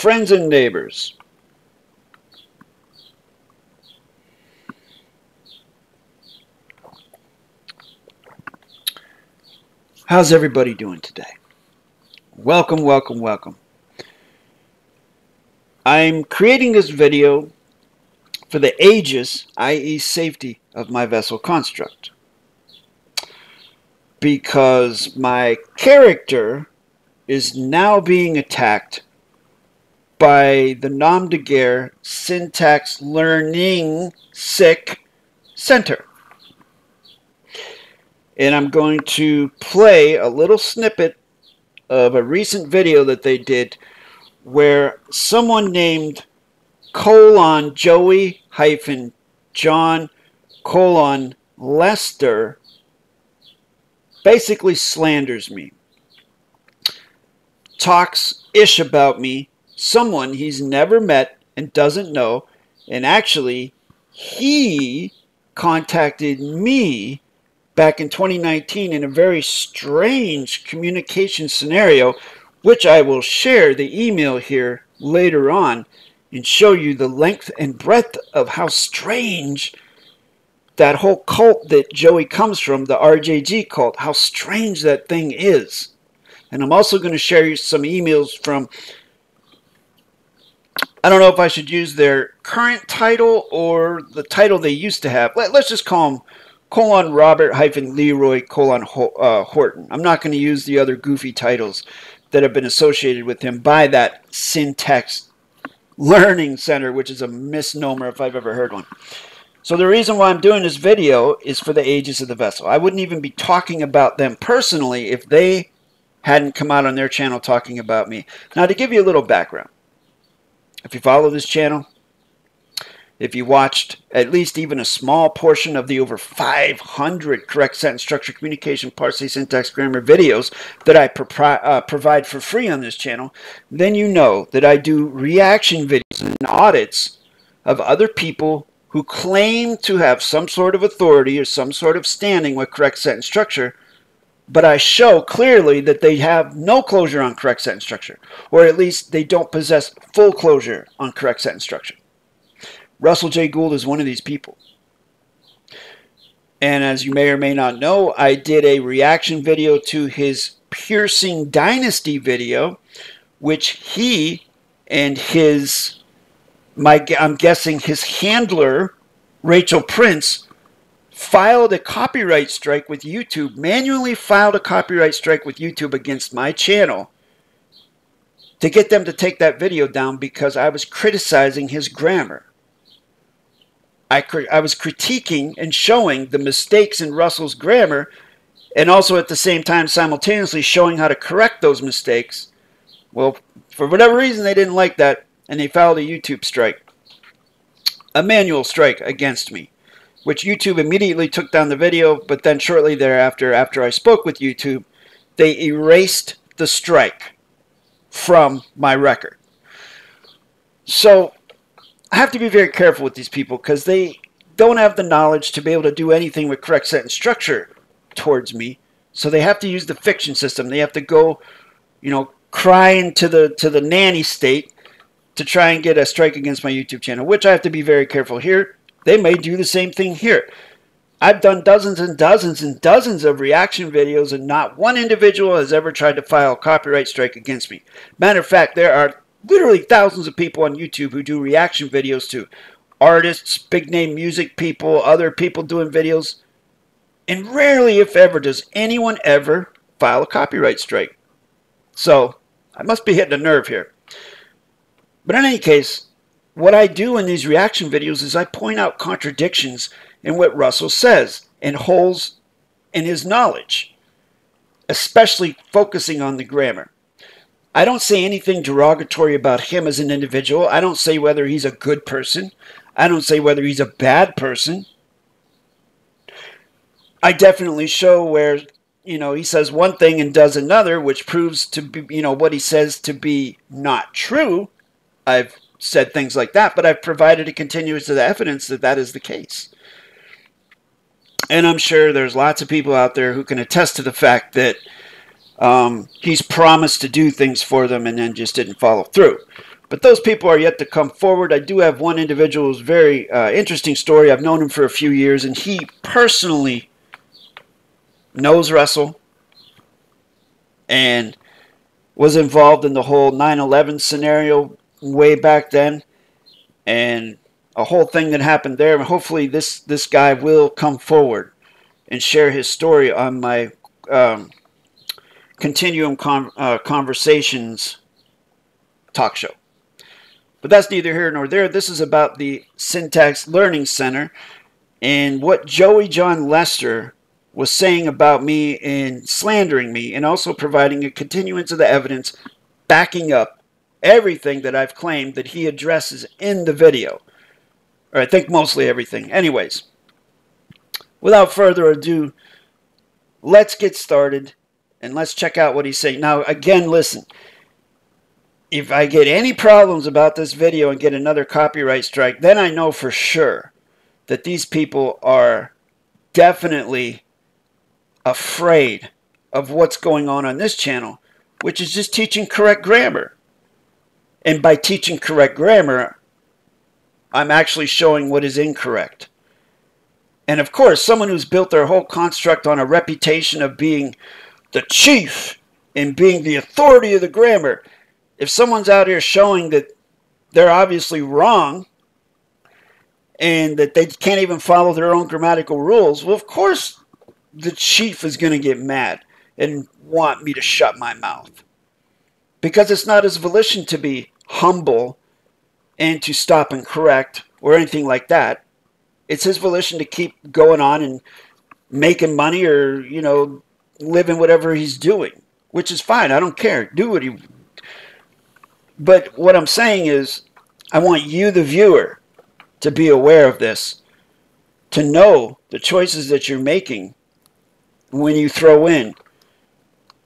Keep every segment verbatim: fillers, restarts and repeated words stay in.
friends and neighbors. How's everybody doing today? Welcome, welcome, welcome. I'm creating this video for the aegis, that is safety, of my vessel construct, because my character is now being attacked by the nom de guerre Syntax Learning Center. And I'm going to play a little snippet of a recent video that they did where someone named colon Joey hyphen John colon Lester basically slanders me, talks ish about me, someone he's never met and doesn't know, and actually he contacted me back in twenty nineteen in a very strange communication scenario, which I will share the email here later on and show you the length and breadth of how strange that whole cult that Joey comes from, the R J G cult, how strange that thing is. And I'm also going to share you some emails from, I don't know if I should use their current title or the title they used to have. Let, let's just call them colon Robert hyphen Leroy colon uh, Horton. I'm not going to use the other goofy titles that have been associated with him by that Syntax Learning Center, which is a misnomer if I've ever heard one. So the reason why I'm doing this video is for the aegis of the vessel. I wouldn't even be talking about them personally if they hadn't come out on their channel talking about me. Now, to give you a little background, if you follow this channel, if you watched at least even a small portion of the over five hundred correct sentence structure, communication, parsing, syntax, grammar videos that I pro uh, provide for free on this channel, then you know that I do reaction videos and audits of other people who claim to have some sort of authority or some sort of standing with correct sentence structure, but I show clearly that they have no closure on correct sentence structure, or at least they don't possess full closure on correct sentence structure. Russell J. Gould is one of these people. And as you may or may not know, I did a reaction video to his Piercing Dynasty video, which he and his, my, I'm guessing his handler, Rachel Prince, filed a copyright strike with YouTube, manually filed a copyright strike with YouTube against my channel to get them to take that video down because I was criticizing his grammar. I, I was critiquing and showing the mistakes in Russell's grammar, and also at the same time simultaneously showing how to correct those mistakes. Well, for whatever reason, they didn't like that, and they filed a YouTube strike, a manual strike against me, which YouTube immediately took down the video, but then shortly thereafter, after I spoke with YouTube, they erased the strike from my record. So I have to be very careful with these people because they don't have the knowledge to be able to do anything with correct sentence structure towards me. So they have to use the fiction system. They have to go, you know, crying to the, to the nanny state to try and get a strike against my YouTube channel, which I have to be very careful here. They may do the same thing here. I've done dozens and dozens and dozens of reaction videos, and not one individual has ever tried to file a copyright strike against me. Matter of fact, there are literally thousands of people on YouTube who do reaction videos to artists, big name music people, other people doing videos. And rarely, if ever, does anyone ever file a copyright strike. So I must be hitting a nerve here. But in any case, what I do in these reaction videos is I point out contradictions in what Russell says and holes in his knowledge, especially focusing on the grammar. I don't say anything derogatory about him as an individual. I don't say whether he's a good person. I don't say whether he's a bad person. I definitely show where, you know, he says one thing and does another, which proves to be, you know, what he says to be not true. I've said things like that, but I've provided a continuous of the evidence that that is the case. And I'm sure there's lots of people out there who can attest to the fact that Um, he's promised to do things for them and then just didn't follow through. But those people are yet to come forward. I do have one individual who's very uh, interesting story. I've known him for a few years, and he personally knows Russell and was involved in the whole nine eleven scenario way back then and a whole thing that happened there. And hopefully this, this guy will come forward and share his story on my um, Continuum Con uh, Conversations talk show. But that's neither here nor there. This is about the Syntax Learning Center and what Joey Jon Lester was saying about me and slandering me, and also providing a continuance of the evidence backing up everything that I've claimed that he addresses in the video. Or I think mostly everything. Anyways, without further ado, let's get started and let's check out what he's saying. Now, again, listen. If I get any problems about this video and get another copyright strike, then I know for sure that these people are definitely afraid of what's going on on this channel, which is just teaching correct grammar. And by teaching correct grammar, I'm actually showing what is incorrect. And of course, someone who's built their whole construct on a reputation of being the chief and being the authority of the grammar, if someone's out here showing that they're obviously wrong and that they can't even follow their own grammatical rules, well, of course the chief is going to get mad and want me to shut my mouth, because it's not his volition to be humble and to stop and correct or anything like that. It's his volition to keep going on and making money or, you know, living whatever he's doing, which is fine. I don't care. Do what he... But what I'm saying is, I want you, the viewer, to be aware of this, to know the choices that you're making when you throw in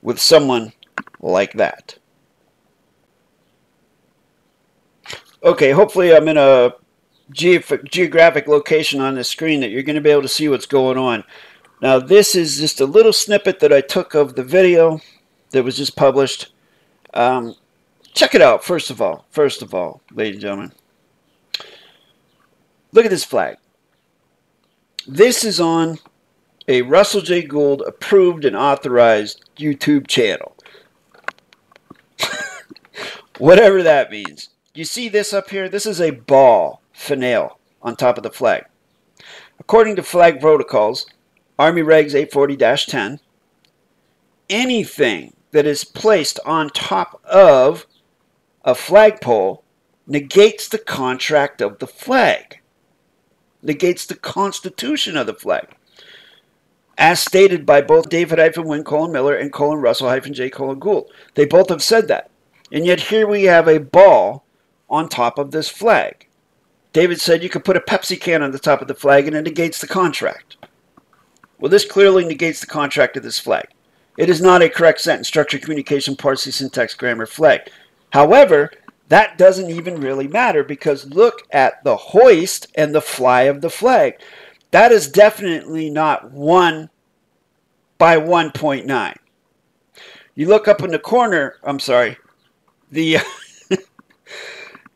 with someone like that. Okay, hopefully I'm in a geof- geographic location on this screen that you're going to be able to see what's going on. Now, this is just a little snippet that I took of the video that was just published. Um... Check it out, first of all. First of all, ladies and gentlemen. Look at this flag. This is on a Russell J. Gould approved and authorized YouTube channel. Whatever that means. You see this up here? This is a ball finial on top of the flag. According to flag protocols, Army Regs eight forty dash ten, anything that is placed on top of a flagpole negates the contract of the flag, negates the constitution of the flag, as stated by both David Wynn Miller and colon Russell J. Gould. They both have said that. And yet here we have a ball on top of this flag. David said you could put a Pepsi can on the top of the flag and it negates the contract. Well, this clearly negates the contract of this flag. It is not a correct sentence structure, communication, parsing, syntax, grammar, flag. However, that doesn't even really matter, because look at the hoist and the fly of the flag. That is definitely not one by one point nine. You look up in the corner, I'm sorry, the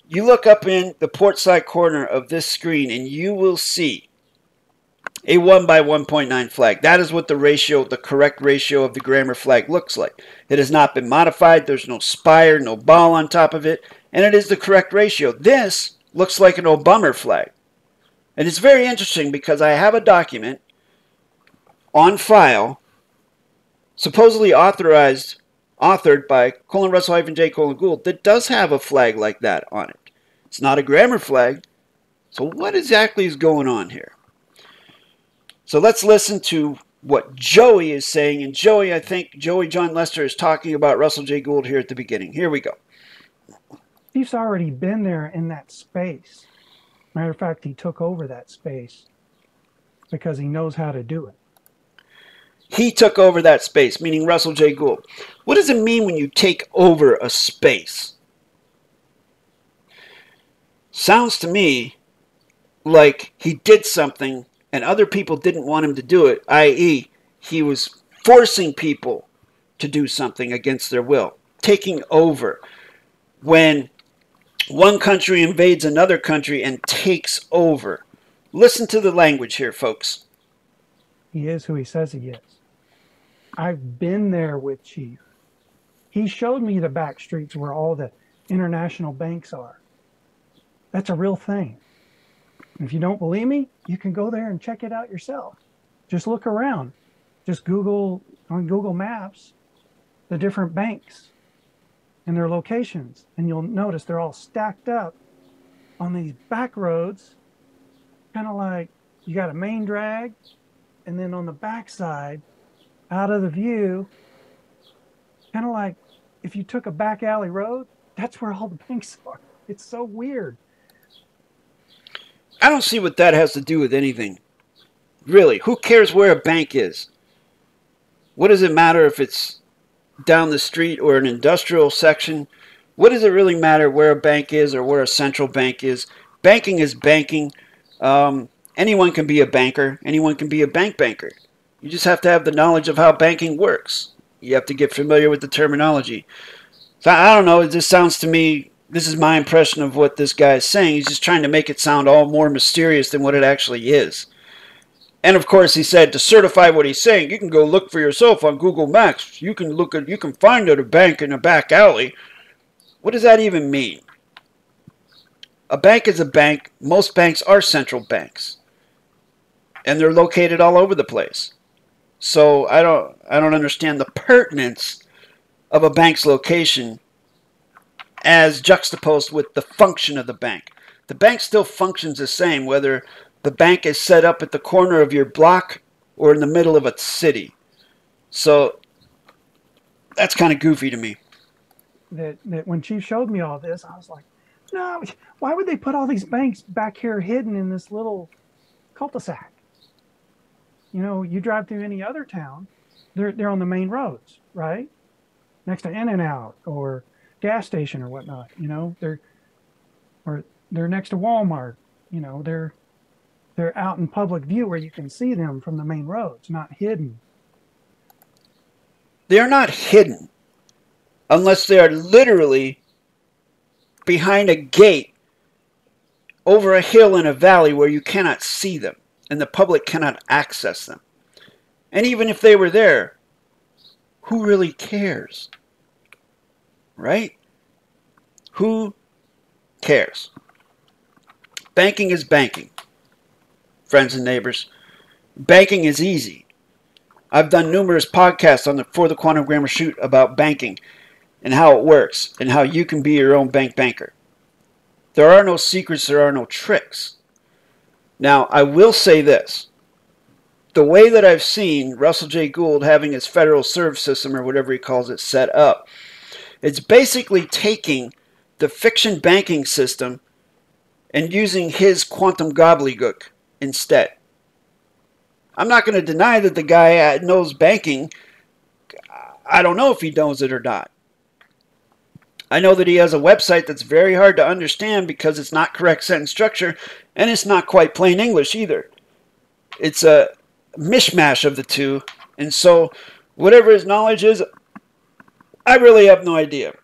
you look up in the port side corner of this screen and you will see a one by one point nine flag. That is what the ratio, the correct ratio of the grammar flag looks like. It has not been modified. There's no spire, no ball on top of it. And it is the correct ratio. This looks like an Obama flag. And it's very interesting because I have a document on file, supposedly authorized, authored by colon Russell hyphen J colon Gould, that does have a flag like that on it. It's not a grammar flag. So what exactly is going on here? So let's listen to what Joey is saying. And Joey, I think Joey Jon Lester is talking about Russell J. Gould here at the beginning. Here we go. Steve's already been there in that space. Matter of fact, he took over that space because he knows how to do it. He took over that space, meaning Russell J. Gould. What does it mean when you take over a space? Sounds to me like he did something and other people didn't want him to do it, that is he was forcing people to do something against their will, taking over. When One country invades another country and takes over. Listen to the language here, folks. He is who he says he is. I've been there with Chief. He showed me the back streets where all the international banks are. That's a real thing. If you don't believe me, you can go there and check it out yourself. Just look around. Just Google on Google Maps the different banks and their locations, and you'll notice they're all stacked up on these back roads, kind of like you got a main drag, and then on the backside, out of the view, kind of like if you took a back alley road, that's where all the banks are. It's so weird. I don't see what that has to do with anything. Really, who cares where a bank is? What does it matter if it's down the street or an industrial section? What does it really matter where a bank is or where a central bank is? Banking is banking. Um, anyone can be a banker. Anyone can be a bank banker. You just have to have the knowledge of how banking works. You have to get familiar with the terminology. So I don't know. It just sounds to me, this is my impression of what this guy is saying. He's just trying to make it sound all more mysterious than what it actually is. And of course, he said to certify what he's saying, you can go look for yourself on Google Maps. You can look at, you can find at a bank in a back alley. What does that even mean? A bank is a bank. Most banks are central banks, and they're located all over the place. So I don't, I don't understand the pertinence of a bank's location as juxtaposed with the function of the bank. The bank still functions the same whether the bank is set up at the corner of your block or in the middle of a city. So that's kind of goofy to me. That, that when Chief showed me all this, I was like, no, why would they put all these banks back here hidden in this little cul-de-sac? You know, you drive through any other town, they're, they're on the main roads, right? Next to In-N-Out or gas station or whatnot, you know, they're, or they're next to Walmart, you know, they're, they're out in public view where you can see them from the main roads, not hidden. They're not hidden unless they are literally behind a gate over a hill in a valley where you cannot see them and the public cannot access them. And even if they were there, who really cares? Right? Who cares? Banking is banking. Friends and neighbors, banking is easy. I've done numerous podcasts on the For the Quantum Grammar Shoot about banking and how it works and how you can be your own bank banker. There are no secrets, there are no tricks. Now, I will say this. The way that I've seen Russell J. Gould having his Federal Reserve System or whatever he calls it set up, it's basically taking the fiction banking system and using his quantum gobbledygook instead. I'm not going to deny that the guy knows banking. I don't know if he knows it or not. I know that he has a website that's very hard to understand because it's not correct sentence structure and it's not quite plain English either. It's a mishmash of the two, and so whatever his knowledge is, I really have no idea.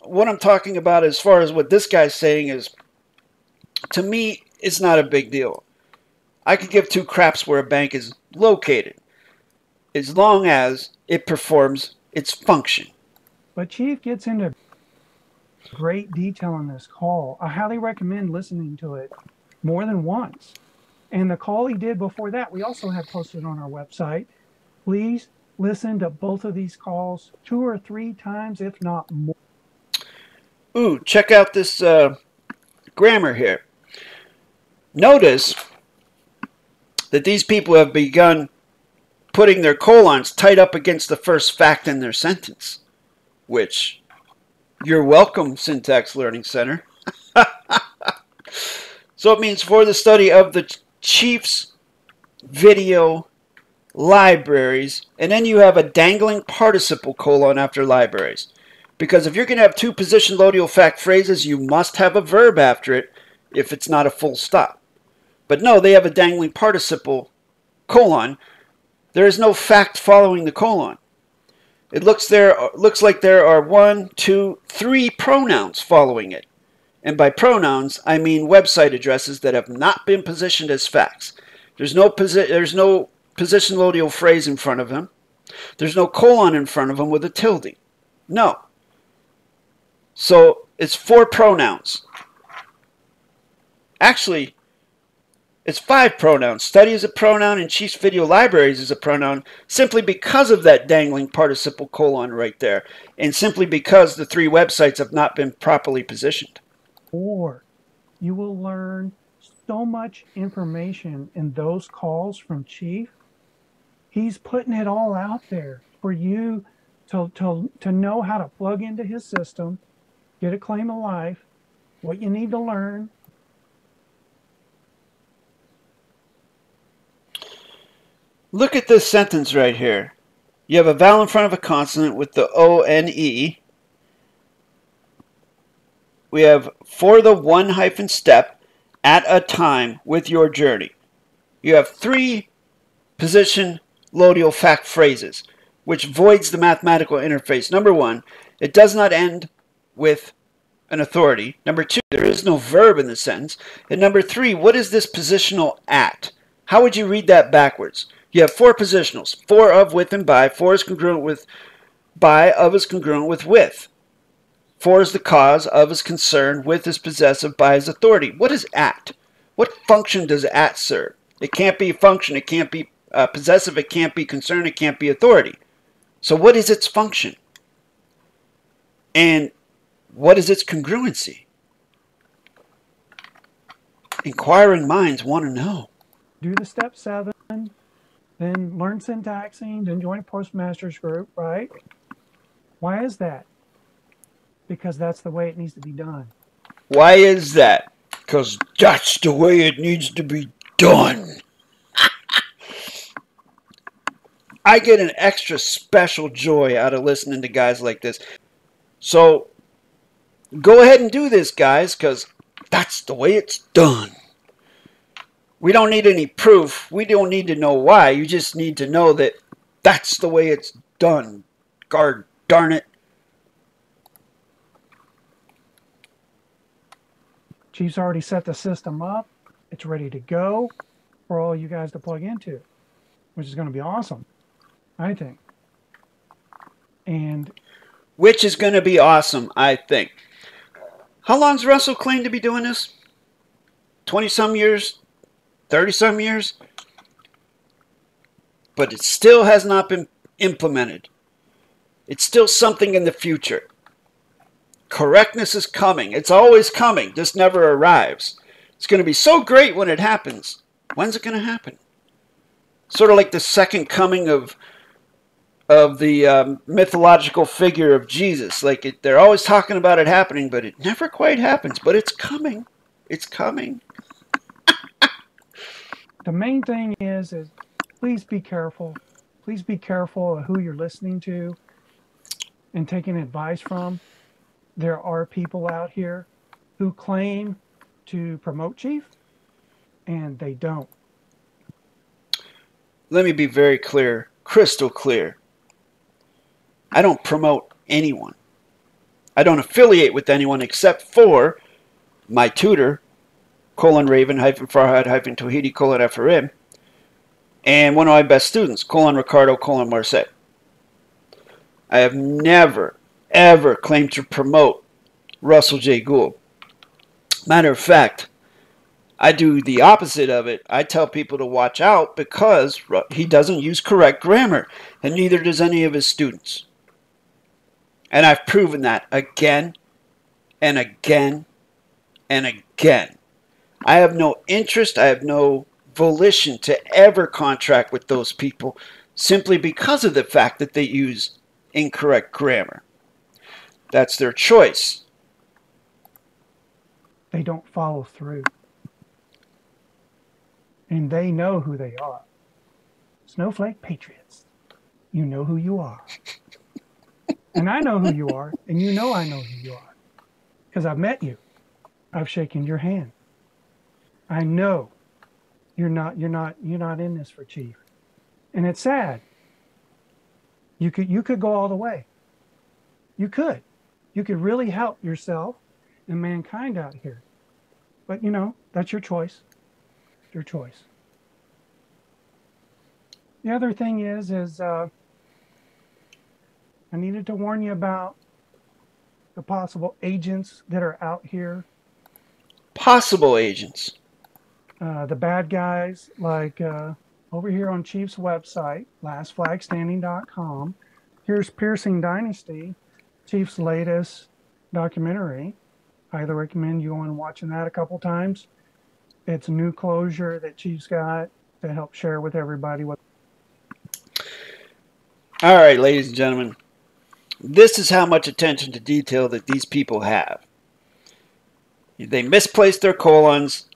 What I'm talking about as far as what this guy's saying is, to me, it's not a big deal. I could give two craps where a bank is located as long as it performs its function. But Chief gets into great detail on this call. I highly recommend listening to it more than once. And the call he did before that, we also have posted on our website. Please listen to both of these calls two or three times, if not more. Ooh, check out this uh, grammar here. Notice that these people have begun putting their colons tight up against the first fact in their sentence, which, you're welcome, Syntax Learning Center. So it means for the study of the Chief's video libraries, and then you have a dangling participle colon after libraries. Because if you're going to have two position lodial fact phrases, you must have a verb after it if it's not a full stop. But no, they have a dangling participle colon. There is no fact following the colon. It looks there looks like there are one, two, three pronouns following it. And by pronouns, I mean website addresses that have not been positioned as facts. There's no, posi there's no positionlodial phrase in front of him. There's no colon in front of him with a tilde. No. So it's four pronouns. Actually, it's five pronouns. Study is a pronoun, and Chief's Video Libraries is a pronoun simply because of that dangling participle colon right there, and simply because the three websites have not been properly positioned. Or you will learn so much information in those calls from Chief. He's putting it all out there for you to, to, to know how to plug into his system, get a claim of life, what you need to learn. Look at this sentence right here. You have a vowel in front of a consonant with the O N E. We have for the one hyphen step at a time with your journey. You have three position lodial fact phrases, which voids the mathematical interface. Number one, it does not end with an authority. Number two, there is no verb in the sentence. And number three, what is this positional at? How would you read that backwards? You have four positionals. Four, of, with, and by. Four is congruent with by. Of is congruent with with. Four is the cause. Of is concerned. With is possessive. By is authority. What is at? What function does at serve? It can't be function. It can't be uh, possessive. It can't be concerned. It can't be authority. So what is its function? And what is its congruency? Inquiring minds want to know. Do the step seven. Then learn syntaxing, then join a Postmasters group, right? Why is that? Because that's the way it needs to be done. Why is that? Because that's the way it needs to be done. I get an extra special joy out of listening to guys like this. So go ahead and do this, guys, because that's the way it's done. We don't need any proof. We don't need to know why. You just need to know that that's the way it's done. God darn it. Chief's already set the system up. It's ready to go for all you guys to plug into, which is going to be awesome, I think. And which is going to be awesome, I think. How long's Russell claimed to be doing this? twenty-some years? thirty-some years, but it still has not been implemented. It's still something in the future. Correctness is coming. It's always coming. This never arrives. It's going to be so great when it happens. When's it going to happen? Sort of like the second coming of, of the um, mythological figure of Jesus. Like it, they're always talking about it happening, but it never quite happens. But it's coming. It's coming. The main thing is, is please be careful. Please be careful of who you're listening to and taking advice from. There are people out here who claim to promote Chief, and they don't. Let me be very clear, crystal clear. I don't promote anyone. I don't affiliate with anyone except for my tutor, colon Raven hyphen Farhad hyphen Tahiti colon F R M, and one of my best students, colon Ricardo colon Marset. I have never, ever claimed to promote Russell J. Gould. Matter of fact, I do the opposite of it. I tell people to watch out because he doesn't use correct grammar, and neither does any of his students. And I've proven that again and again and again. I have no interest, I have no volition to ever contract with those people simply because of the fact that they use incorrect grammar. That's their choice. They don't follow through. And they know who they are. Snowflake Patriots, you know who you are. And I know who you are, and you know I know who you are. Because I've met you. I've shaken your hand. I know you're not you're not you're not in this for Chief, and it's sad. You could you could go all the way. You could, you could really help yourself and mankind out here. But, you know, that's your choice. Your choice. The other thing is, is uh, I needed to warn you about the possible agents that are out here. Possible agents. Uh, the bad guys, like uh, over here on Chief's website, last flag standing dot com. Here's Piercing Dynasty, Chief's latest documentary. I highly recommend you going and watching that a couple times. It's a new closure that Chief's got to help share with everybody. What All right, ladies and gentlemen, this is how much attention to detail that these people have. They misplace their colons,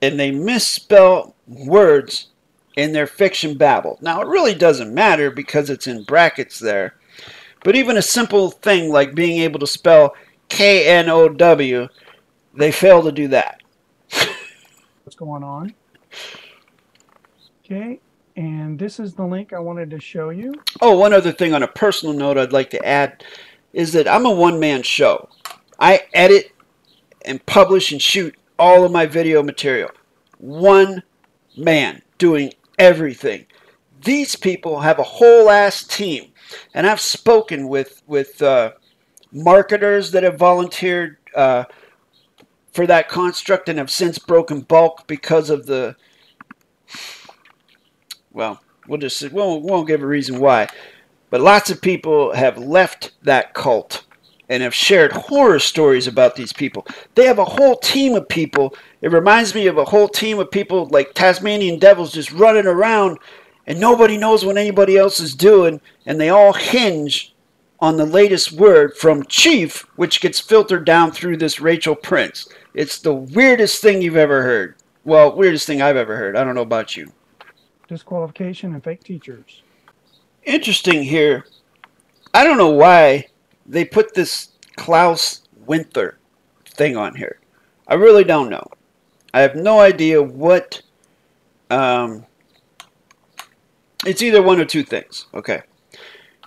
and they misspell words in their fiction babble. Now, it really doesn't matter because it's in brackets there. But even a simple thing like being able to spell K N O W, they fail to do that. What's going on? Okay, and this is the link I wanted to show you. Oh, one other thing on a personal note I'd like to add is that I'm a one-man show. I edit and publish and shoot all of my video material. One man doing everything. These people have a whole ass team. And I've spoken with, with uh, marketers that have volunteered uh, for that construct and have since broken bulk because of the, well, we'll just, we won't, we won't give a reason why. But lots of people have left that cult and have shared horror stories about these people. They have a whole team of people. It reminds me of a whole team of people like Tasmanian devils just running around, and nobody knows what anybody else is doing, and they all hinge on the latest word from Chief, which gets filtered down through this Rachel Prince. It's the weirdest thing you've ever heard. Well, weirdest thing I've ever heard. I don't know about you. Disqualification and fake teachers. Interesting here. I don't know why they put this Klaus Winther thing on here. I really don't know. I have no idea what... Um, it's either one or two things. Okay.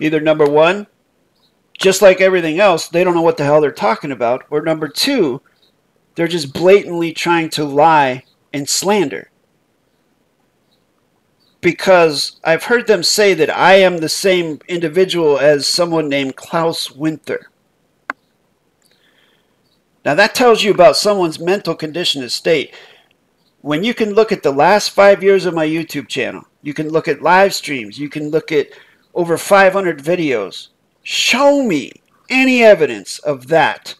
Either number one, just like everything else, they don't know what the hell they're talking about. Or number two, they're just blatantly trying to lie and slander. Because I've heard them say that I am the same individual as someone named Klaus Winther. Now that tells you about someone's mental condition and state. When you can look at the last five years of my YouTube channel, you can look at live streams, you can look at over five hundred videos. Show me any evidence of that,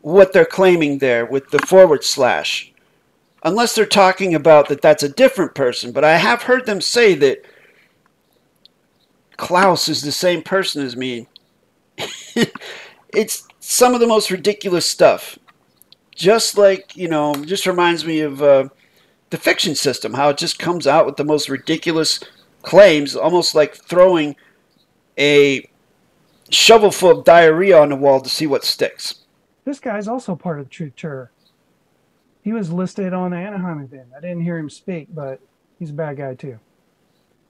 what they're claiming there with the forward slash. Unless they're talking about that that's a different person. But I have heard them say that Klaus is the same person as me. It's some of the most ridiculous stuff. Just like, you know, just reminds me of uh, the fiction system. How it just comes out with the most ridiculous claims. Almost like throwing a shovel full of diarrhea on the wall to see what sticks. This guy's also part of the Truth Tour. He was listed on the Anaheim event. I didn't hear him speak, but he's a bad guy too.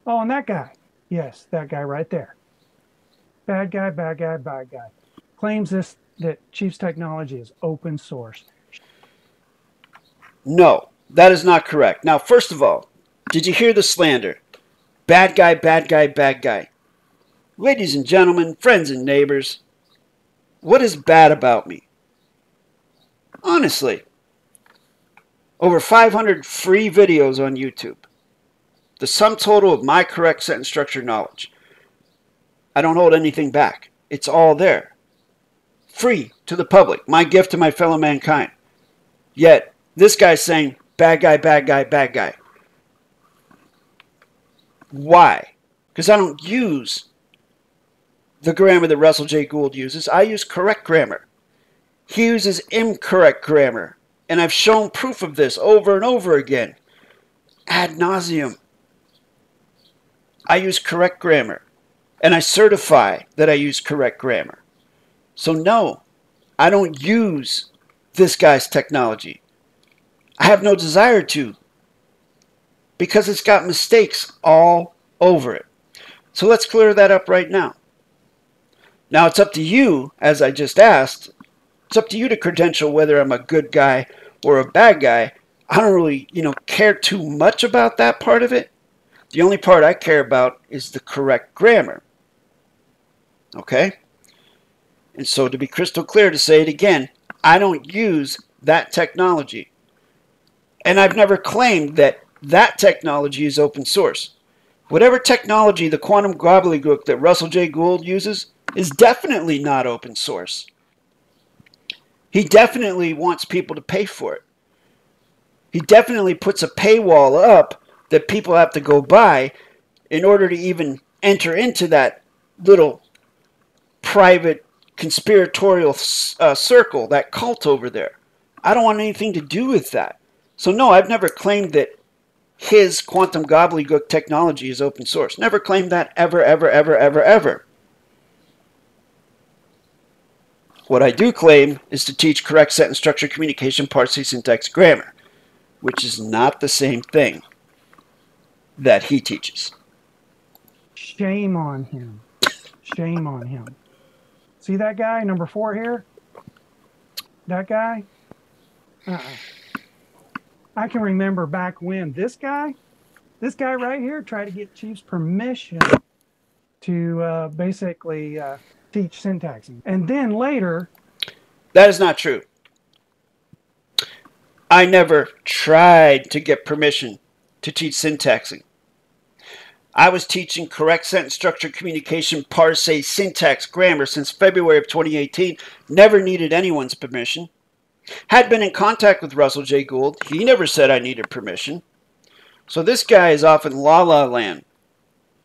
Oh, and that guy. Yes, that guy right there. Bad guy, bad guy, bad guy. Claims this that Chief's technology is open source. No, that is not correct. Now, first of all, did you hear the slander? Bad guy, bad guy, bad guy. Ladies and gentlemen, friends and neighbors, what is bad about me? Honestly. Over five hundred free videos on YouTube. The sum total of my correct sentence structure knowledge. I don't hold anything back. It's all there. Free to the public. My gift to my fellow mankind. Yet, this guy's saying, bad guy, bad guy, bad guy. Why? Because I don't use the grammar that Russell J. Gould uses. I use correct grammar. He uses incorrect grammar. And I've shown proof of this over and over again. Ad nauseum. I use correct grammar. And I certify that I use correct grammar. So no, I don't use this guy's technology. I have no desire to. Because it's got mistakes all over it. So let's clear that up right now. Now it's up to you, as I just asked, it's up to you to credential whether I'm a good guy or a bad guy. I don't really, you know, care too much about that part of it. The only part I care about is the correct grammar. Okay? And so, to be crystal clear, to say it again, I don't use that technology. And I've never claimed that that technology is open source. Whatever technology the quantum gobbledygook that Russell J. Gould uses is definitely not open source. He definitely wants people to pay for it. He definitely puts a paywall up that people have to go by in order to even enter into that little private conspiratorial uh, circle, that cult over there. I don't want anything to do with that. So no, I've never claimed that his quantum gobbledygook technology is open source. Never claimed that ever, ever, ever, ever, ever. What I do claim is to teach correct sentence structure, communication, parsing, syntax, grammar, which is not the same thing that he teaches. Shame on him. Shame on him. See that guy, number four here? That guy? Uh-uh. I can remember back when this guy, this guy right here tried to get Chief's permission to uh, basically uh, teach syntaxing. And then later... That is not true. I never tried to get permission to teach syntaxing. I was teaching correct sentence structure, communication, parse, syntax, grammar since February of twenty eighteen. Never needed anyone's permission. Had been in contact with Russell J. Gould. He never said I needed permission. So this guy is off in la la land.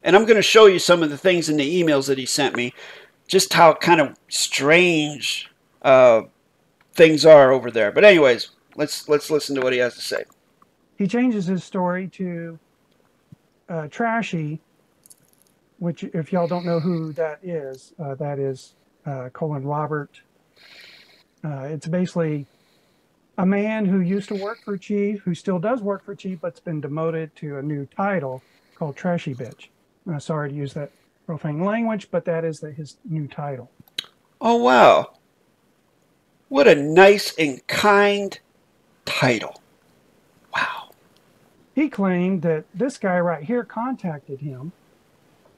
And I'm going to show you some of the things in the emails that he sent me, just how kind of strange uh, things are over there. But anyways, let's let's listen to what he has to say. He changes his story to uh, Trashy, which if y'all don't know who that is, uh, that is uh, colon Robert. Uh, it's basically a man who used to work for Chief, who still does work for Chief, but's been demoted to a new title called Trashy Bitch. Uh, sorry to use that profane language, but that is the, his new title. Oh, wow. What a nice and kind title. Wow. He claimed that this guy right here contacted him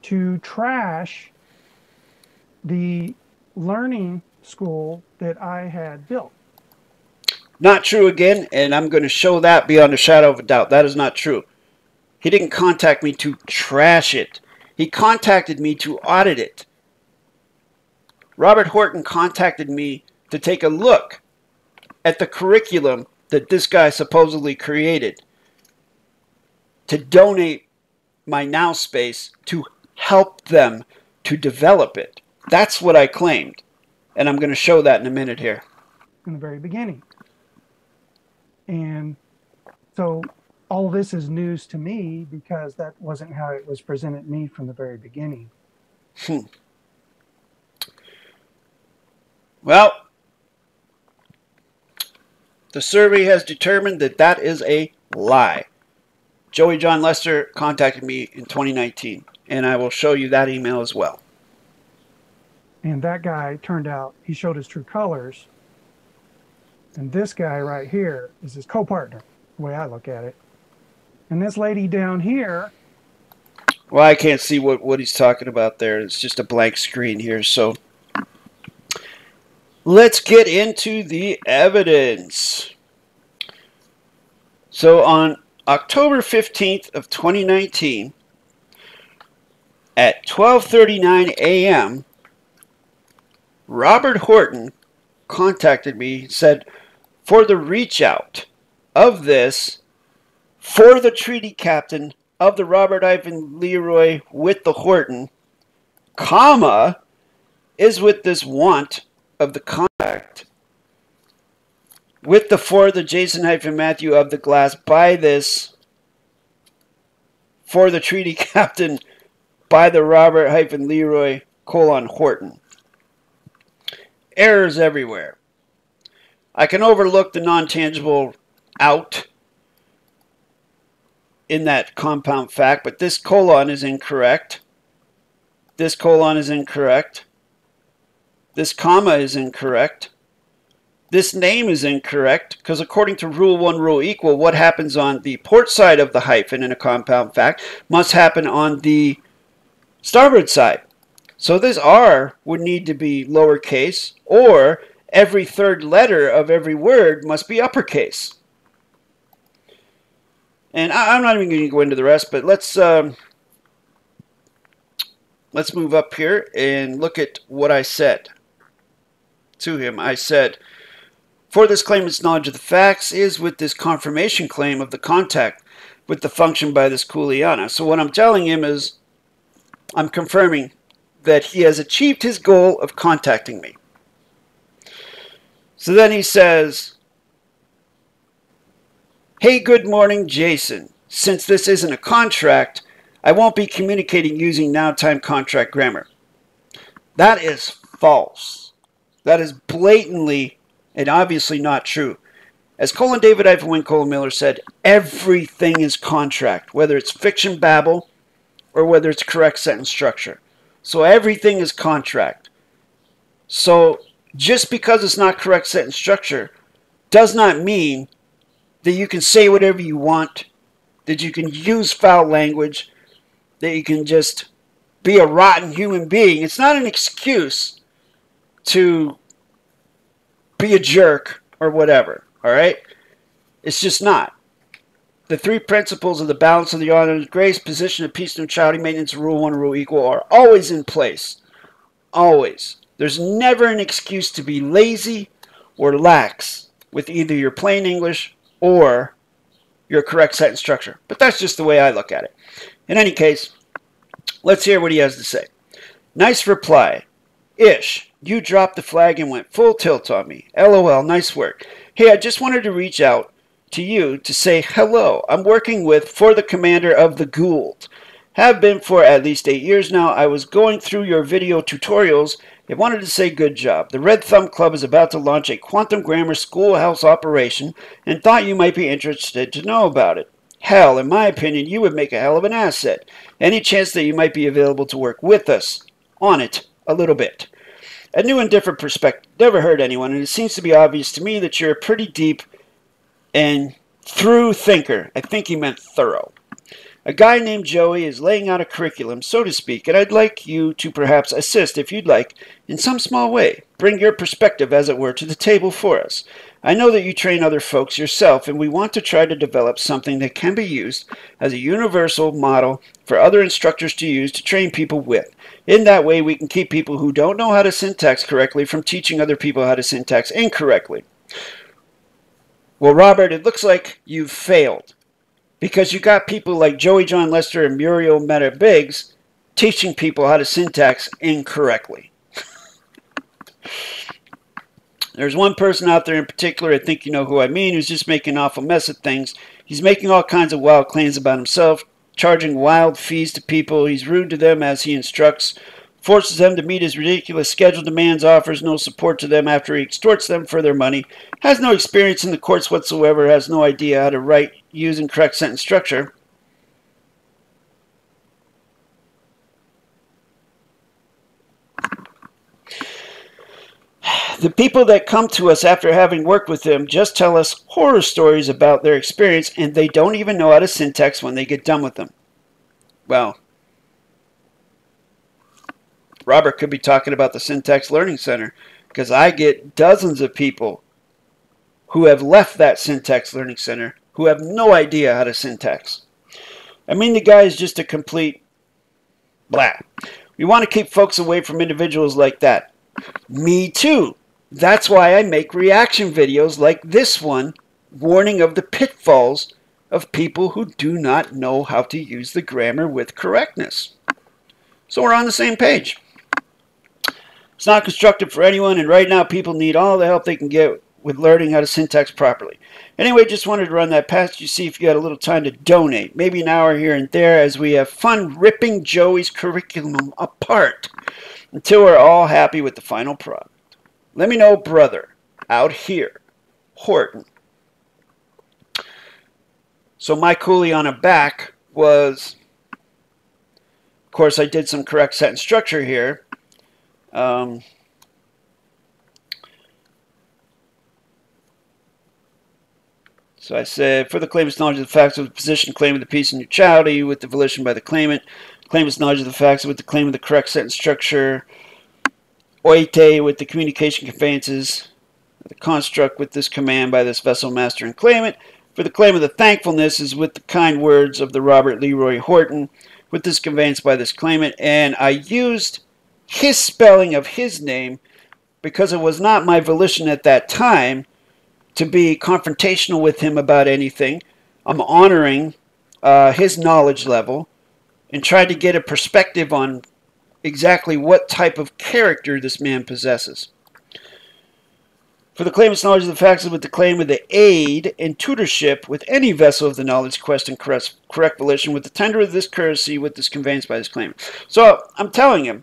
to trash the learning school that I had built. Not true again, and I'm going to show that beyond a shadow of a doubt. That is not true. He didn't contact me to trash it. He contacted me to audit it. Robert Horton contacted me to take a look at the curriculum that this guy supposedly created, to donate my now space to help them to develop it. That's what I claimed. And I'm going to show that in a minute here. In the very beginning. And so all this is news to me because that wasn't how it was presented to me from the very beginning. Hmm. Well, the survey has determined that that is a lie. Joey Jon Lester contacted me in twenty nineteen, and I will show you that email as well. And that guy turned out, he showed his true colors. And this guy right here is his co-partner, the way I look at it. And this lady down here. Well, I can't see what, what he's talking about there. It's just a blank screen here. So let's get into the evidence. So on October fifteenth of twenty nineteen at twelve thirty-nine a m, Robert Horton contacted me, said, for the reach out of this, for the treaty captain of the Robert Ivan Leroy with the Horton, comma, is with this want of the contact with the for the Jason hyphen Matthew of the Glass by this, for the treaty captain by the Robert hyphen Leroy colon Horton. Errors everywhere. I can overlook the non-tangible out in that compound fact, but this colon is incorrect. This colon is incorrect. This comma is incorrect. this name is incorrect because according to rule one, rule equal, what happens on the port side of the hyphen in a compound fact must happen on the starboard side. So this R would need to be lowercase, or every third letter of every word must be uppercase. And I'm not even going to go into the rest, but let's um, let's move up here and look at what I said to him. I said, for this claimant's knowledge of the facts is with this confirmation claim of the contact with the function by this Kuleana. So what I'm telling him is I'm confirming that he has achieved his goal of contacting me. So then he says, hey, good morning, Jason. Since this isn't a contract, I won't be communicating using now time contract grammar. That is false. That is blatantly and obviously not true. As colon David Ivan Wynn colon Miller said, everything is contract, whether it's fiction babble or whether it's correct sentence structure. So everything is contract. So just because it's not correct sentence structure does not mean that you can say whatever you want, that you can use foul language, that you can just be a rotten human being. It's not an excuse to be a jerk or whatever, all right? It's just not. The three principles of the balance of the honors, grace, position of peace, neutrality, maintenance, rule one, rule equal are always in place. Always. There's never an excuse to be lazy or lax with either your plain English or your correct sentence structure. But that's just the way I look at it. In any case, let's hear what he has to say. Nice reply. Ish. You dropped the flag and went full tilt on me. L O L. Nice work. Hey, I just wanted to reach out to you to say hello. I'm working with for the commander of the Gould. Have been for at least eight years now. I was going through your video tutorials and wanted to say good job. The Red Thumb Club is about to launch a Quantum Grammar schoolhouse operation and thought you might be interested to know about it. Hell, in my opinion, you would make a hell of an asset. Any chance that you might be available to work with us on it a little bit? A new and different perspective. Never heard anyone, and it seems to be obvious to me that you're a pretty deep and through thinker. I think he meant thorough. A guy named Joey is laying out a curriculum, so to speak, and I'd like you to perhaps assist, if you'd like, in some small way. Bring your perspective, as it were, to the table for us. I know that you train other folks yourself, and we want to try to develop something that can be used as a universal model for other instructors to use to train people with. In that way, we can keep people who don't know how to syntax correctly from teaching other people how to syntax incorrectly. Well, Robert, it looks like you've failed, because you got people like Joey Jon Lester and Muriel Meta Biggs teaching people how to syntax incorrectly. There's one person out there in particular, I think you know who I mean, who's just making an awful mess of things. He's making all kinds of wild claims about himself, charging wild fees to people. He's rude to them as he instructs, forces them to meet his ridiculous schedule demands, offers no support to them after he extorts them for their money, has no experience in the courts whatsoever, has no idea how to write, use, and correct sentence structure. The people that come to us after having worked with them just tell us horror stories about their experience, and they don't even know how to syntax when they get done with them. Well, Robert could be talking about the Syntax Learning Center, because I get dozens of people who have left that Syntax Learning Center who have no idea how to syntax. I mean, the guy is just a complete blah. We want to keep folks away from individuals like that. Me too. That's why I make reaction videos like this one, warning of the pitfalls of people who do not know how to use the grammar with correctness. So we're on the same page. It's not constructive for anyone, and right now people need all the help they can get with learning how to syntax properly. Anyway, just wanted to run that past you, see if you had a little time to donate. Maybe an hour here and there as we have fun ripping Joey's curriculum apart until we're all happy with the final product. Let me know, brother, out here, Horton. So my Kuleana back was, of course, I did some correct sentence structure here. Um, So I said, for the claimant's knowledge of the facts of the position, claiming the peace and neutrality with the volition by the claimant, claimant's knowledge of the facts with the claim of the correct sentence structure, oite with the communication conveyances, the construct with this command by this vessel master and claimant, for the claim of the thankfulness is with the kind words of the Robert Leroy Horton, with this conveyance by this claimant, and I used his spelling of his name because it was not my volition at that time to be confrontational with him about anything. I'm honoring uh, his knowledge level and tried to get a perspective on exactly what type of character this man possesses. For the claimant's knowledge of the facts with the claim of the aid and tutorship with any vessel of the knowledge quest and correct, correct volition with the tender of this courtesy with this conveyance by this claimant. So I'm telling him,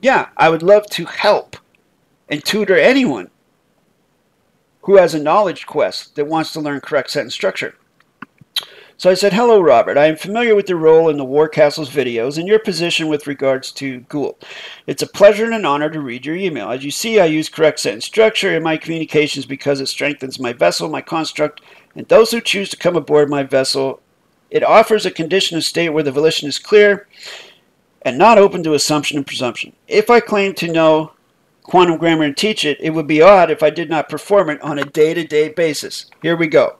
yeah, I would love to help and tutor anyone who has a knowledge quest that wants to learn correct sentence structure. So I said, hello, Robert. I am familiar with your role in the War Castles videos and your position with regards to Gould. It's a pleasure and an honor to read your email. As you see, I use correct sentence structure in my communications because it strengthens my vessel, my construct, and those who choose to come aboard my vessel. It offers a condition of state where the volition is clear and not open to assumption and presumption. If I claim to know Quantum Grammar and teach it, it would be odd if I did not perform it on a day-to-day basis. Here we go.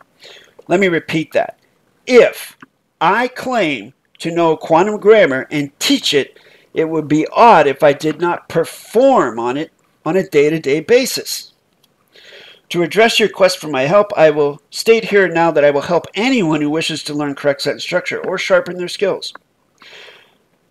Let me repeat that. If I claim to know Quantum Grammar and teach it, it would be odd if I did not perform on it on a day-to-day basis. To address your quest for my help, I will state here now that I will help anyone who wishes to learn correct sentence structure or sharpen their skills.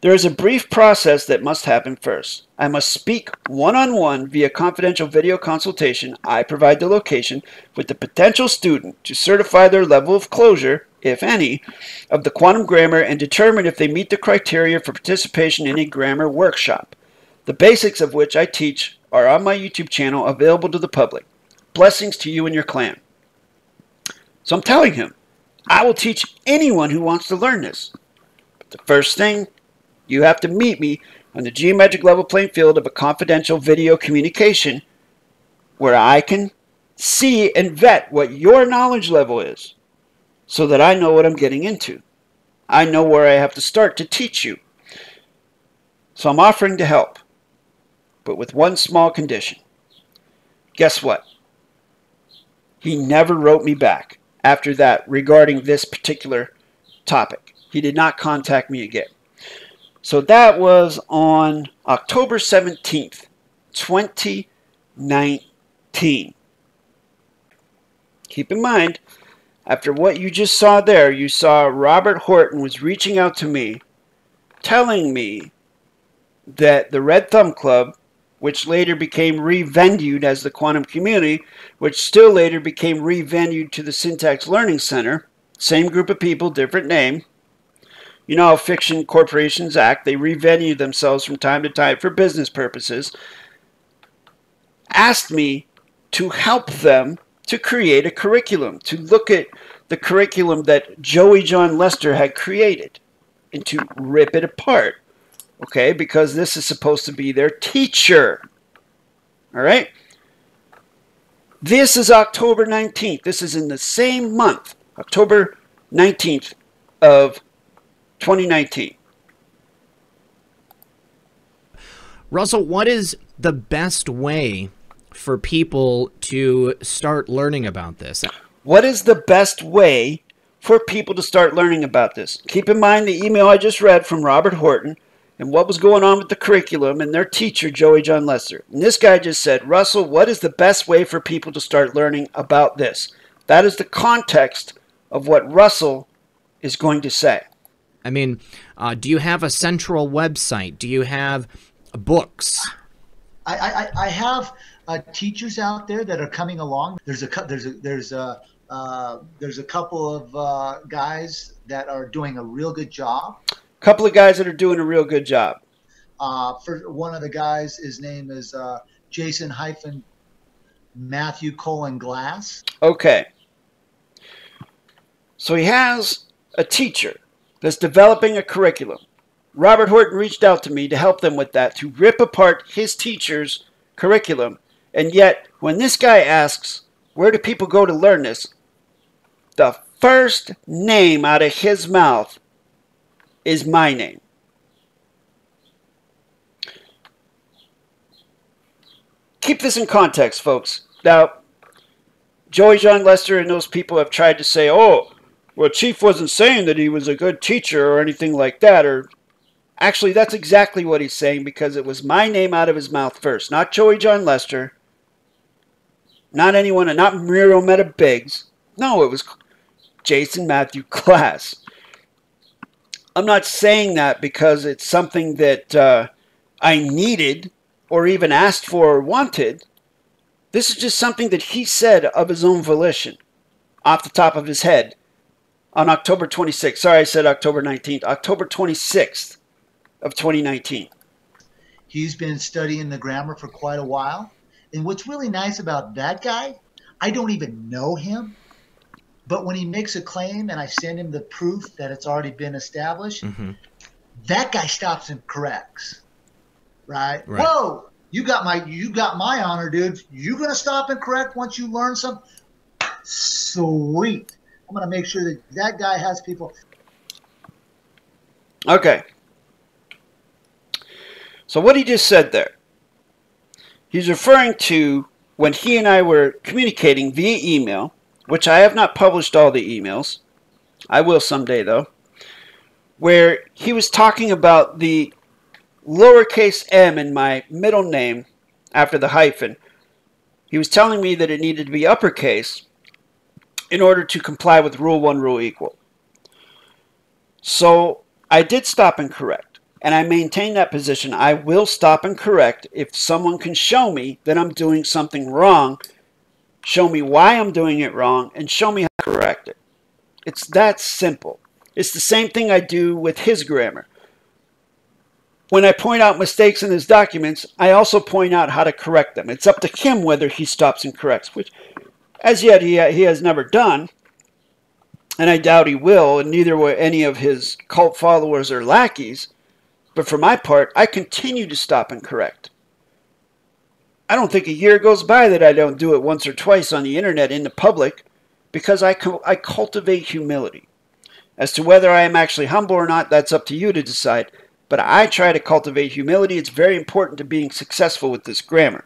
There is a brief process that must happen first. I must speak one-on-one via confidential video consultation. I provide the location with the potential student to certify their level of closure, if any, of the Quantum Grammar and determine if they meet the criteria for participation in a grammar workshop, the basics of which I teach are on my YouTube channel available to the public. Blessings to you and your clan. So I'm telling him, I will teach anyone who wants to learn this. But the first thing, you have to meet me on the geometric level playing field of a confidential video communication where I can see and vet what your knowledge level is so that I know what I'm getting into. I know where I have to start to teach you. So I'm offering to help, but with one small condition. Guess what? He never wrote me back after that regarding this particular topic. He did not contact me again. So that was on October seventeenth, twenty nineteen. Keep in mind, after what you just saw there, you saw Robert Horton was reaching out to me, telling me that the Red Thumb Club, which later became revenued as the Quantum Community, which still later became revenued to the Syntax Learning Center, same group of people, different name. You know how fiction corporations act. They revenue themselves from time to time for business purposes. Asked me to help them to create a curriculum, to look at the curriculum that Joey Jon Lester had created and to rip it apart, okay? Because this is supposed to be their teacher, all right? This is October nineteenth. This is in the same month, October nineteenth of twenty nineteen. Russell, what is the best way for people to start learning about this? What is the best way for people to start learning about this? Keep in mind the email I just read from Robert Horton and what was going on with the curriculum and their teacher, Joey Jon Lester. And this guy just said, Russell, what is the best way for people to start learning about this? That is the context of what Russell is going to say. I mean, uh, do you have a central website? Do you have books? I, I, I have uh, teachers out there that are coming along. There's a there's a, there's a uh, there's a couple of uh, guys that are doing a real good job. Couple of guys that are doing a real good job. Uh, for one of the guys, his name is uh, Jason-Matthew Glass. Okay. So he has a teacher that's developing a curriculum. Robert Horton reached out to me to help them with that, to rip apart his teacher's curriculum. And yet, when this guy asks, where do people go to learn this? the first name out of his mouth is my name. Keep this in context, folks. Now, Joey Jon Lester and those people have tried to say, oh, well, Chief wasn't saying that he was a good teacher or anything like that. Or actually, that's exactly what he's saying, because it was my name out of his mouth first. Not Joey Jon Lester. Not anyone, and not Muriel Meta Biggs. No, it was Jason-Matthew Glass. I'm not saying that because it's something that uh, I needed or even asked for or wanted. This is just something that he said of his own volition, off the top of his head, on October twenty-sixth. Sorry, I said October nineteenth. October twenty-sixth of twenty nineteen. He's been studying the grammar for quite a while. And what's really nice about that guy, I don't even know him, but when he makes a claim and I send him the proof that it's already been established, mm-hmm. that guy stops and corrects, right? right? Whoa, you got my you got my honor, dude. You're going to stop and correct once you learn something? Sweet. I'm going to make sure that that guy has people. Okay. So what he just said there, he's referring to when he and I were communicating via email, which I have not published all the emails. I will someday, though. Where he was talking about the lowercase m in my middle name after the hyphen. He was telling me that it needed to be uppercase in order to comply with rule one, rule equal. So I did stop and correct. And I maintain that position. I will stop and correct if someone can show me that I'm doing something wrong, show me why I'm doing it wrong, and show me how to correct it. It's that simple. It's the same thing I do with his grammar. When I point out mistakes in his documents, I also point out how to correct them. It's up to him whether he stops and corrects, which as yet he, he has never done, and I doubt he will, and neither will any of his cult followers or lackeys. But for my part, I continue to stop and correct. I don't think a year goes by that I don't do it once or twice on the internet in the public, because I, I cultivate humility. As to whether I am actually humble or not, that's up to you to decide. But I try to cultivate humility. It's very important to being successful with this grammar,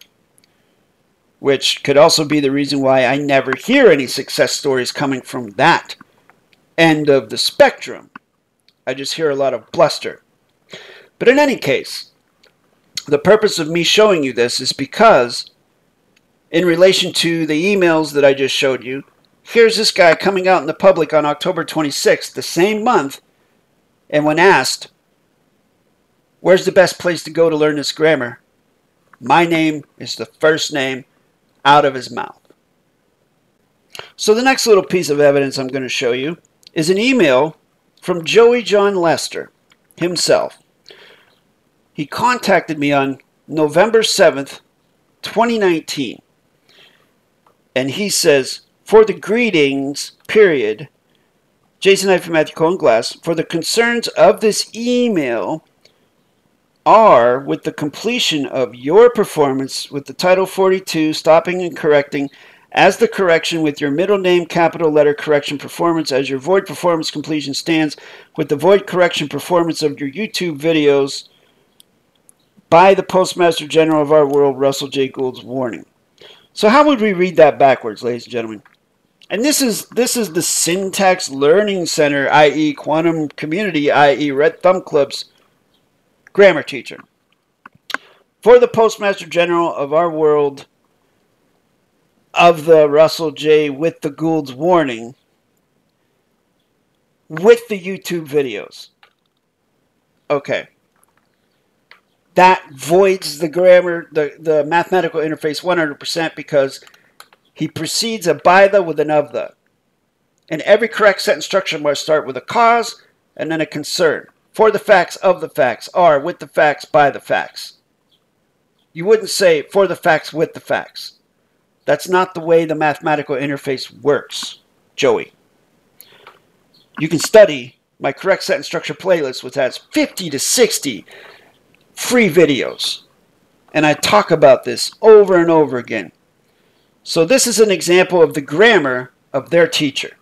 which could also be the reason why I never hear any success stories coming from that end of the spectrum. I just hear a lot of bluster. But in any case, the purpose of me showing you this is because, in relation to the emails that I just showed you, here's this guy coming out in the public on October twenty-sixth, the same month, and when asked, where's the best place to go to learn this grammar? My name is the first name out of his mouth. So the next little piece of evidence I'm going to show you is an email from Joey Jon Lester himself. He contacted me on November seventh, twenty nineteen, and he says, for the greetings, period, Jason I from Matthew Cohen Glass, for the concerns of this email are with the completion of your performance with the Title forty-two, stopping and correcting, as the correction with your middle name capital letter correction performance, as your void performance completion stands with the void correction performance of your YouTube videos, by the Postmaster General of our world, Russell J. Gould's warning. So how would we read that backwards, ladies and gentlemen? And this is this is the Syntax Learning Center, that is. Quantum Community, that is. Red Thumb Club's grammar teacher. For the Postmaster General of our world, of the Russell J. with the Gould's warning, with the YouTube videos. Okay. That voids the grammar, the, the mathematical interface one hundred percent, because he precedes a by the with an of the. And every correct sentence structure must start with a cause and then a concern. For the facts, of the facts, are, with the facts, by the facts. You wouldn't say for the facts, with the facts. That's not the way the mathematical interface works, Joey. You can study my correct sentence structure playlist, which has fifty to sixty free videos, and I talk about this over and over again. So this is an example of the grammar of their teacher.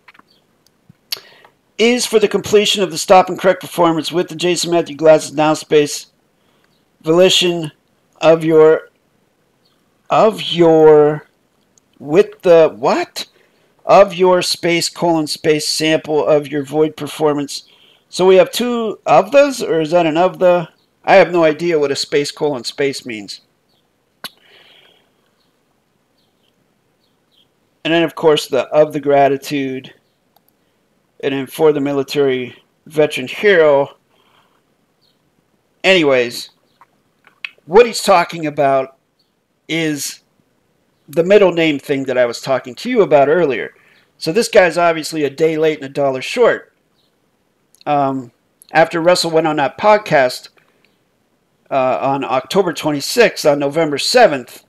is for the completion of the stop and correct performance with the Jason-Matthew Glass now space volition of your of your with the what of your space colon space sample of your void performance. So we have two of those, or is that an of the? I have no idea what a space colon space means. And then, of course, the of the gratitude. And then for the military veteran hero. Anyways, what he's talking about is the middle name thing that I was talking to you about earlier. So this guy's obviously a day late and a dollar short. Um, after Russell went on that podcast uh, on October twenty-sixth, on November seventh,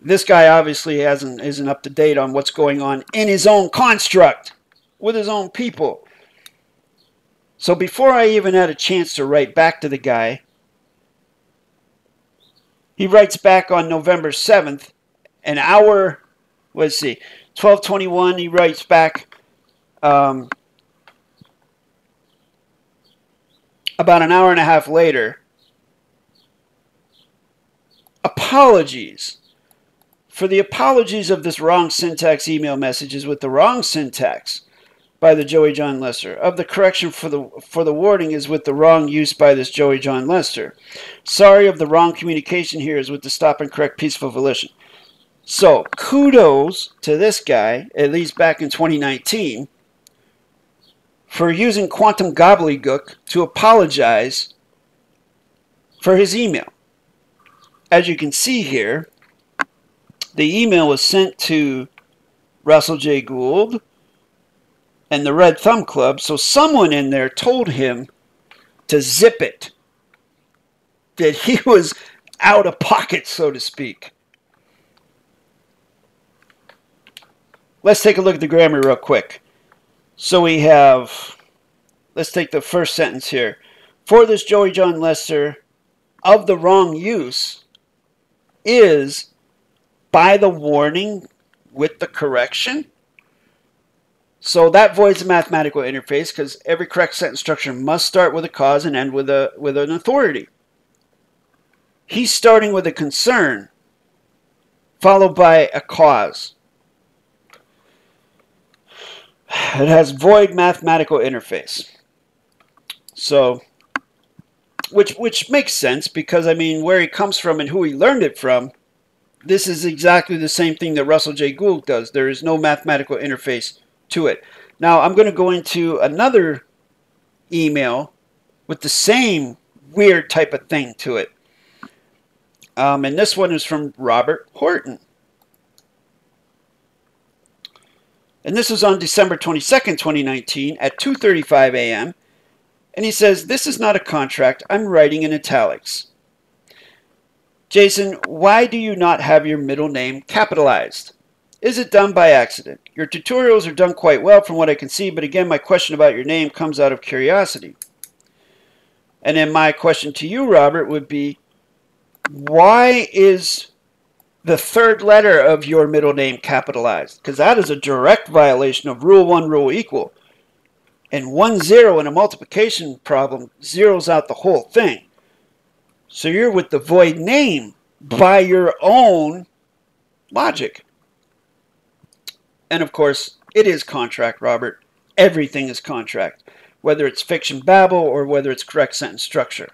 this guy obviously hasn't isn't up to date on what's going on in his own construct with his own people. So before I even had a chance to write back to the guy, he writes back on November seventh, an hour, let's see, twelve twenty-one, he writes back um, about an hour and a half later, apologies. For the apologies of this wrong syntax email messages with the wrong syntax by the Joey Jon Lester. Of the correction for the for the wording is with the wrong use by this Joey Jon Lester. Sorry of the wrong communication here is with the stop and correct peaceful volition. So kudos to this guy, at least back in twenty nineteen, for using quantum gobbledygook to apologize for his email. As you can see here, the email was sent to Russell J. Gould and the Red Thumb Club, so someone in there told him to zip it, that he was out of pocket, so to speak. Let's take a look at the grammar real quick. So we have, let's take the first sentence here. For this Joey Jon Lester, of the wrong use is by the warning with the correction. So that voids the mathematical interface because every correct sentence structure must start with a cause and end with a with an authority. He's starting with a concern followed by a cause. It has void mathematical interface. So which which makes sense because I mean where he comes from and who he learned it from. This is exactly the same thing that Russell J. Gould does. There is no mathematical interface to it. Now, I'm going to go into another email with the same weird type of thing to it. Um, and this one is from Robert Horton. And this was on December twenty-second, twenty nineteen at two thirty-five a m And he says, this is not a contract. I'm writing in italics. Jason, why do you not have your middle name capitalized? Is it done by accident? Your tutorials are done quite well from what I can see, but again, my question about your name comes out of curiosity. And then my question to you, Robert, would be, why is the third letter of your middle name capitalized? Because that is a direct violation of rule one, rule equal. And one zero in a multiplication problem zeroes out the whole thing. So you're with the void name by your own logic. And of course, it is contract, Robert. Everything is contract, whether it's fiction babble or whether it's correct sentence structure.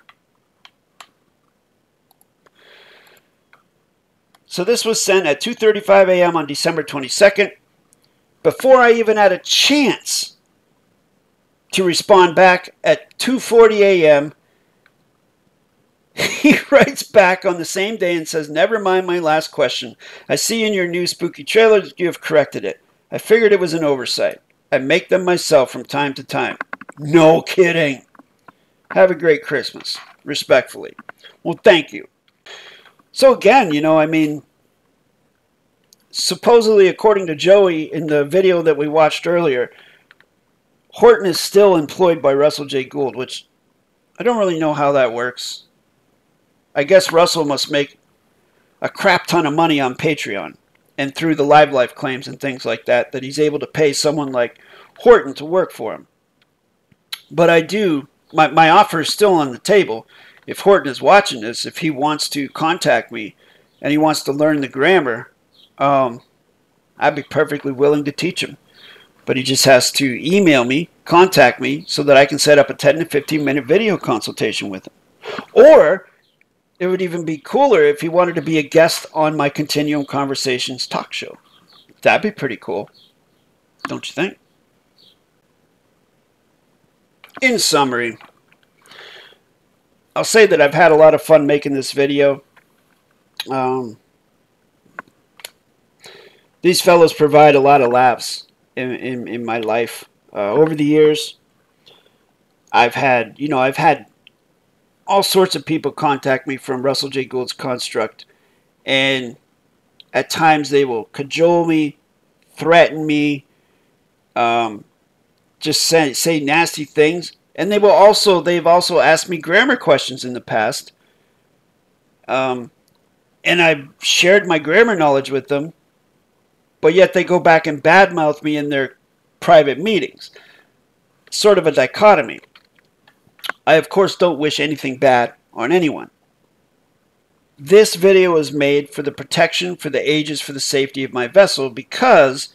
So this was sent at two thirty-five a m on December twenty-second. Before I even had a chance to respond back at two forty a m, he writes back on the same day and says, never mind my last question. I see in your new spooky trailer that you have corrected it. I figured it was an oversight. I make them myself from time to time. No kidding. Have a great Christmas. Respectfully. Well, thank you. So again, you know, I mean, supposedly according to Joey in the video that we watched earlier, Horton is still employed by Russell J. Gould, which I don't really know how that works. I guess Russell must make a crap ton of money on Patreon and through the Live Life claims and things like that, that he's able to pay someone like Horton to work for him. But I do, my, my offer is still on the table. If Horton is watching this, if he wants to contact me and he wants to learn the grammar, um, I'd be perfectly willing to teach him. But he just has to email me, contact me, so that I can set up a ten to fifteen minute video consultation with him. Or it would even be cooler if he wanted to be a guest on my Continuum Conversations talk show. That'd be pretty cool, don't you think? In summary, I'll say that I've had a lot of fun making this video. Um, these fellows provide a lot of laughs in, in, in my life. Uh, over the years, I've had, you know, I've had all sorts of people contact me from Russell J. Gould's construct, and at times they will cajole me, threaten me, um, just say, say nasty things, and they will also, they've also asked me grammar questions in the past, um, and I've shared my grammar knowledge with them, but yet they go back and badmouth me in their private meetings. Sort of a dichotomy. I, of course, don't wish anything bad on anyone. This video is made for the protection, for the ages, for the safety of my vessel, because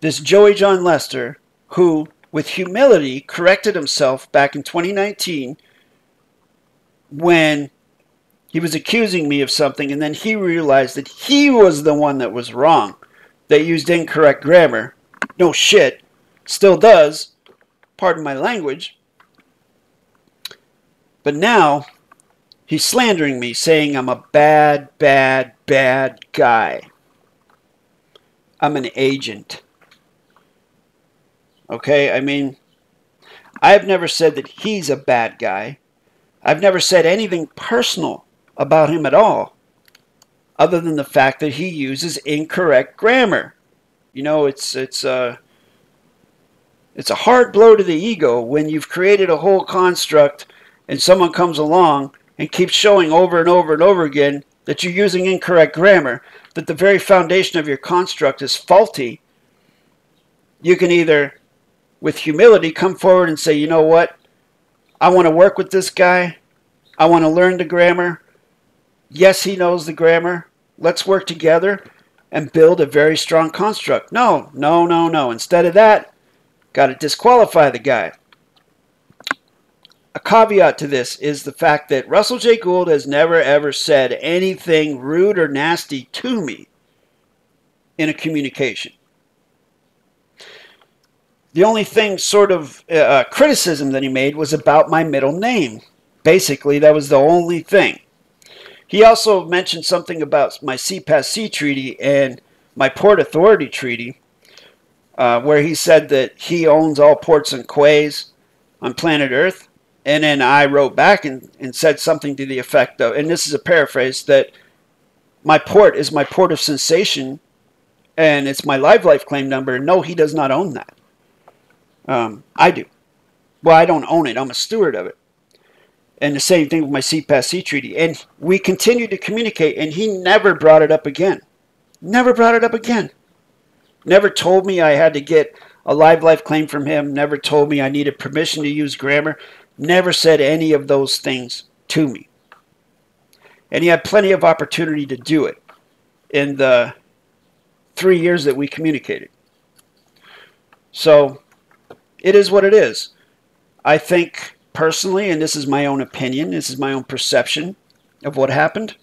this Joey Jon Lester, who, with humility, corrected himself back in twenty nineteen when he was accusing me of something, and then he realized that he was the one that was wrong, that used incorrect grammar. No shit. Still does. Pardon my language. But now, he's slandering me, saying I'm a bad, bad, bad guy. I'm an agent. Okay, I mean, I've never said that he's a bad guy. I've never said anything personal about him at all, other than the fact that he uses incorrect grammar. You know, it's, it's, uh, it's a hard blow to the ego when you've created a whole construct and someone comes along and keeps showing over and over and over again that you're using incorrect grammar, that the very foundation of your construct is faulty. You can either, with humility, come forward and say, you know what, I want to work with this guy. I want to learn the grammar. Yes, he knows the grammar. Let's work together and build a very strong construct. No, no, no, no. Instead of that, got to disqualify the guy. A caveat to this is the fact that Russell J. Gould has never ever said anything rude or nasty to me in a communication. The only thing sort of uh, criticism that he made was about my middle name. Basically, that was the only thing. He also mentioned something about my C P A S-C treaty and my Port Authority treaty, uh, where he said that he owns all ports and quays on planet Earth. And then I wrote back and, and said something to the effect of, and this is a paraphrase, that my port is my port of sensation and it's my Live Life claim number. No, he does not own that. Um, I do. Well, I don't own it. I'm a steward of it. And the same thing with my C P A S-C treaty. And we continued to communicate and he never brought it up again. Never brought it up again. Never told me I had to get a Live Life claim from him. Never told me I needed permission to use grammar. Never said any of those things to me. And he had plenty of opportunity to do it in the three years that we communicated. So it is what it is. I think personally, and this is my own opinion, this is my own perception of what happened,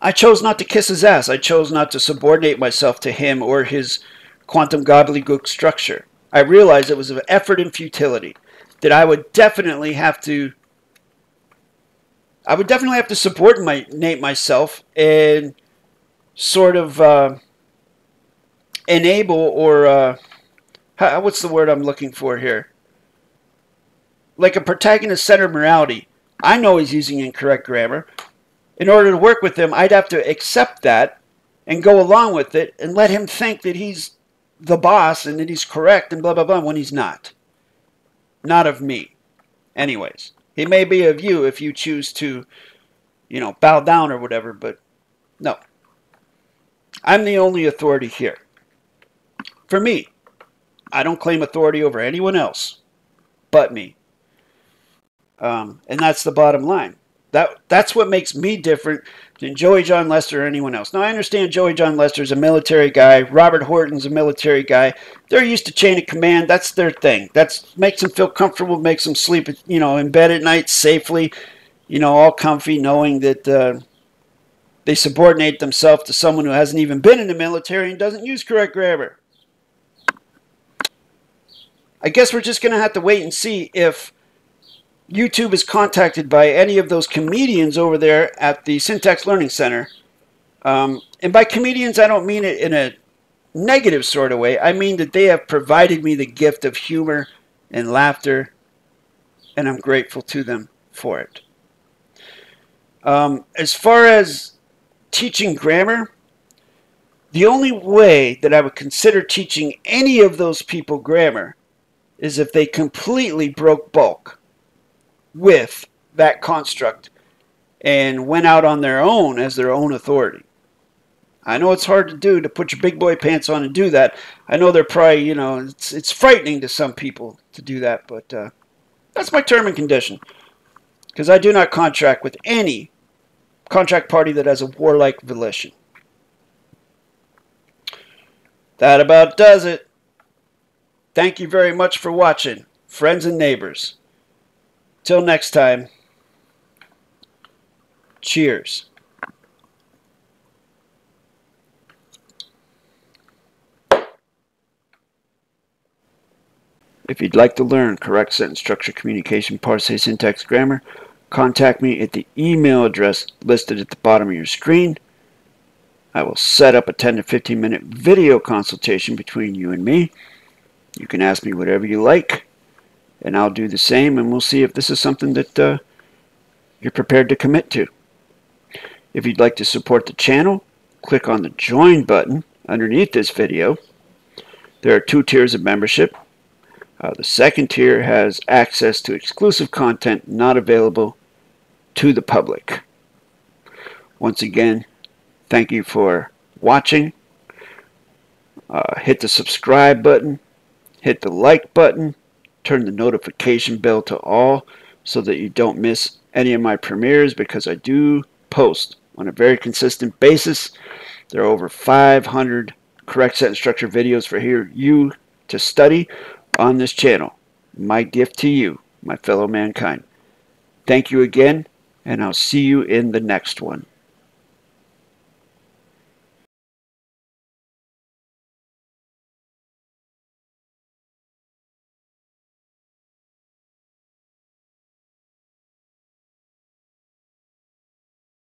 I chose not to kiss his ass. I chose not to subordinate myself to him or his quantum gobbledygook structure. I realized it was an effort in futility. That I would definitely have to, I would definitely have to subordinate myself and sort of uh, enable or, uh, what's the word I'm looking for here? Like a protagonist-centered morality. I know he's using incorrect grammar. In order to work with him, I'd have to accept that and go along with it and let him think that he's the boss and that he's correct and blah, blah, blah, when he's not. Not of me. Anyways, he may be of you if you choose to, you know, bow down or whatever, but no. I'm the only authority here. For me, I don't claim authority over anyone else. but me. Um, and that's the bottom line. That that's what makes me different than Joey Jon Lester or anyone else. Now, I understand Joey Jon Lester's a military guy. Robert Horton's a military guy. They're used to chain of command. That's their thing. That's makes them feel comfortable, makes them sleep, you know, in bed at night safely, you know, all comfy, knowing that uh, they subordinate themselves to someone who hasn't even been in the military and doesn't use correct grammar. I guess we're just going to have to wait and see if YouTube is contacted by any of those comedians over there at the Syntax Learning Center. Um, and by comedians, I don't mean it in a negative sort of way. I mean that they have provided me the gift of humor and laughter, and I'm grateful to them for it. Um, as far as teaching grammar, the only way that I would consider teaching any of those people grammar is if they completely broke bulk with that construct and went out on their own as their own authority. I know it's hard to do, to put your big boy pants on and do that. I know they're probably, you know, it's, it's frightening to some people to do that, but uh, that's my term and condition, because I do not contract with any contract party that has a warlike volition. That about does it. Thank you very much for watching, friends and neighbors. Till next time, cheers. If you'd like to learn correct sentence structure, communication, parse, syntax, grammar, contact me at the email address listed at the bottom of your screen. I will set up a ten to fifteen minute video consultation between you and me. You can ask me whatever you like, and I'll do the same, and we'll see if this is something that uh, you're prepared to commit to. If you'd like to support the channel, click on the Join button underneath this video. There are two tiers of membership. Uh, the second tier has access to exclusive content not available to the public. Once again, thank you for watching. Uh, hit the subscribe button. Hit the like button. Turn the notification bell to all so that you don't miss any of my premieres, because I do post on a very consistent basis. There are over five hundred correct sentence structure videos for here you to study on this channel. My gift to you, my fellow mankind. Thank you again, and I'll see you in the next one.